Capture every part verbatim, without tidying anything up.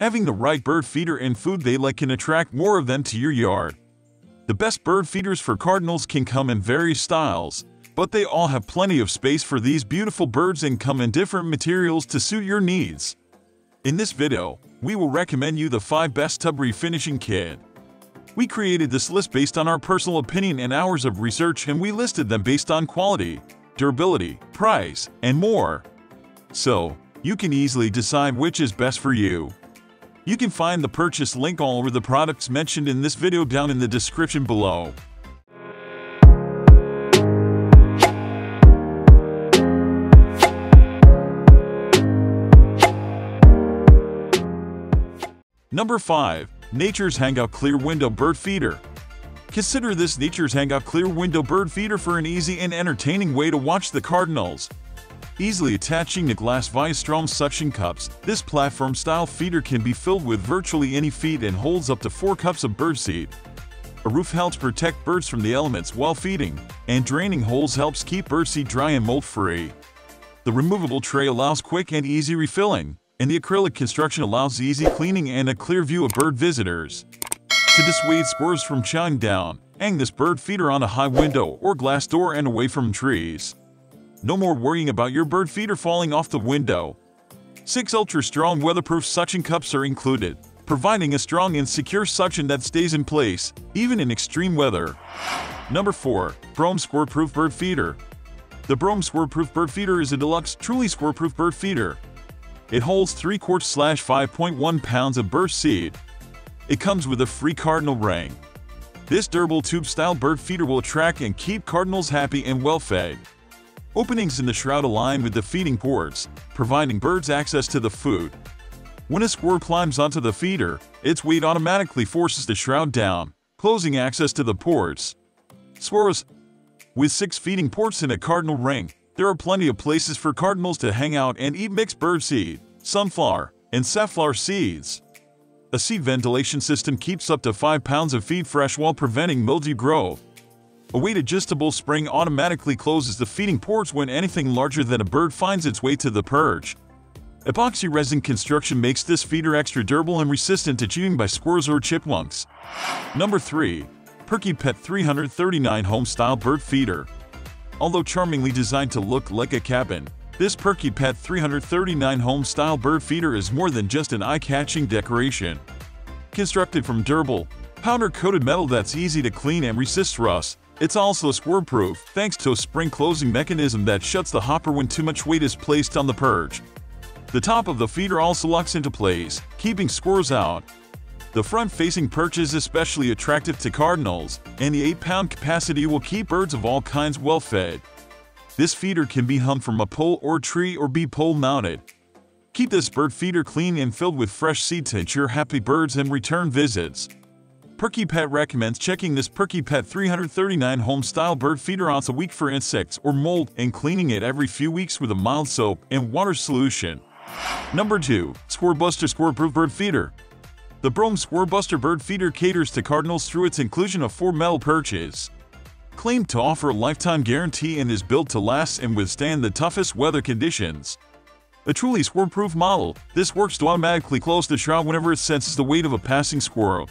Having the right bird feeder and food they like can attract more of them to your yard. The best bird feeders for cardinals can come in various styles, but they all have plenty of space for these beautiful birds and come in different materials to suit your needs. In this video, we will recommend you the five best tub refinishing kit. We created this list based on our personal opinion and hours of research, and we listed them based on quality, durability, price, and more. So, you can easily decide which is best for you. You can find the purchase link all over the products mentioned in this video down in the description below. Number five. Nature's Hangout Clear Window Bird Feeder. Consider this Nature's Hangout Clear Window Bird Feeder for an easy and entertaining way to watch the cardinals. Easily attaching to glass vise drum suction cups, this platform-style feeder can be filled with virtually any feed and holds up to four cups of birdseed. A roof helps protect birds from the elements while feeding, and draining holes helps keep birdseed dry and mold-free. The removable tray allows quick and easy refilling, and the acrylic construction allows easy cleaning and a clear view of bird visitors. To dissuade squirrels from chowing down, hang this bird feeder on a high window or glass door and away from trees. No more worrying about your bird feeder falling off the window. Six ultra-strong weatherproof suction cups are included, providing a strong and secure suction that stays in place, even in extreme weather. Number four. Brome Square Proof Bird Feeder. The Brome Square Proof Bird Feeder is a deluxe, truly square-proof bird feeder. It holds three quarts to five point one pounds of bird seed. It comes with a free cardinal ring. This durable tube-style bird feeder will attract and keep cardinals happy and well-fed. Openings in the shroud align with the feeding ports, providing birds access to the food. When a squirrel climbs onto the feeder, its weight automatically forces the shroud down, closing access to the ports. Squirrels. With six feeding ports in a cardinal ring, there are plenty of places for cardinals to hang out and eat mixed birdseed, sunflower, and safflower seeds. A seed ventilation system keeps up to five pounds of feed fresh while preventing mildew growth. A weight-adjustable spring automatically closes the feeding ports when anything larger than a bird finds its way to the perch. Epoxy resin construction makes this feeder extra durable and resistant to chewing by squirrels or chipmunks. Number three. Perky Pet three thirty-nine Home Style Bird Feeder. Although charmingly designed to look like a cabin, this Perky Pet three thirty-nine Home Style Bird Feeder is more than just an eye-catching decoration. Constructed from durable, powder-coated metal that's easy to clean and resists rust, it's also squirrel-proof, thanks to a spring-closing mechanism that shuts the hopper when too much weight is placed on the perch. The top of the feeder also locks into place, keeping squirrels out. The front-facing perch is especially attractive to cardinals, and the eight pound capacity will keep birds of all kinds well-fed. This feeder can be hung from a pole or tree or be pole-mounted. Keep this bird feeder clean and filled with fresh seed to ensure happy birds and return visits. Perky Pet recommends checking this Perky Pet three thirty-nine Home Style Bird Feeder once a week for insects or mold and cleaning it every few weeks with a mild soap and water solution. Number two. Squirrel Buster Squirrel Proof Bird Feeder. The Brome Square Buster Bird Feeder caters to cardinals through its inclusion of four metal perches. Claimed to offer a lifetime guarantee and is built to last and withstand the toughest weather conditions. A truly squirrel-proof model, this works to automatically close the shroud whenever it senses the weight of a passing squirrel.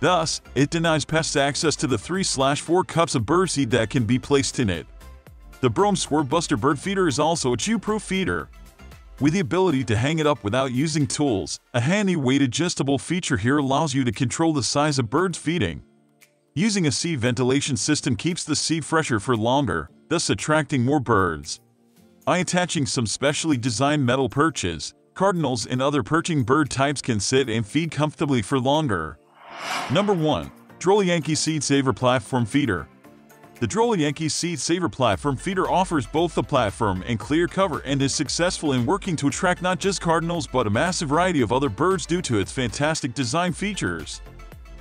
Thus, it denies pests access to the three to four cups of birdseed that can be placed in it. The Brome Square Buster Bird Feeder is also a chew-proof feeder. With the ability to hang it up without using tools, a handy weight-adjustable feature here allows you to control the size of birds feeding. Using a seed ventilation system keeps the seed fresher for longer, thus attracting more birds. By attaching some specially designed metal perches, cardinals and other perching bird types can sit and feed comfortably for longer. Number one. Droll Yankee Seed Saver Platform Feeder. The Droll Yankee Seed Saver Platform Feeder offers both the platform and clear cover and is successful in working to attract not just cardinals but a massive variety of other birds due to its fantastic design features.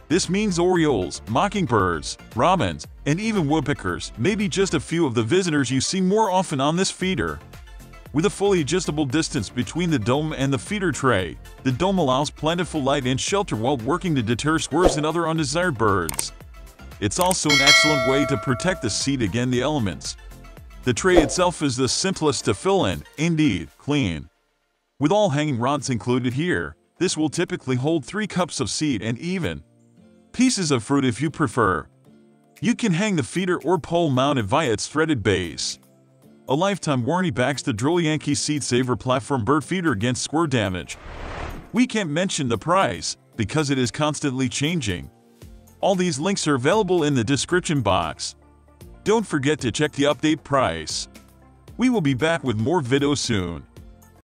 This means orioles, mockingbirds, robins, and even woodpeckers may be just a few of the visitors you see more often on this feeder. With a fully adjustable distance between the dome and the feeder tray, the dome allows plentiful light and shelter while working to deter squirrels and other undesired birds. It's also an excellent way to protect the seed against the elements. The tray itself is the simplest to fill and, indeed, clean. With all hanging rods included here, This will typically hold three cups of seed and even pieces of fruit if you prefer. You can hang the feeder or pole mounted via its threaded base. A lifetime warranty backs the Droll Yankee Seed Saver platform bird feeder against squirrel damage. We can't mention the price, because it is constantly changing. All these links are available in the description box. Don't forget to check the update price. We will be back with more videos soon.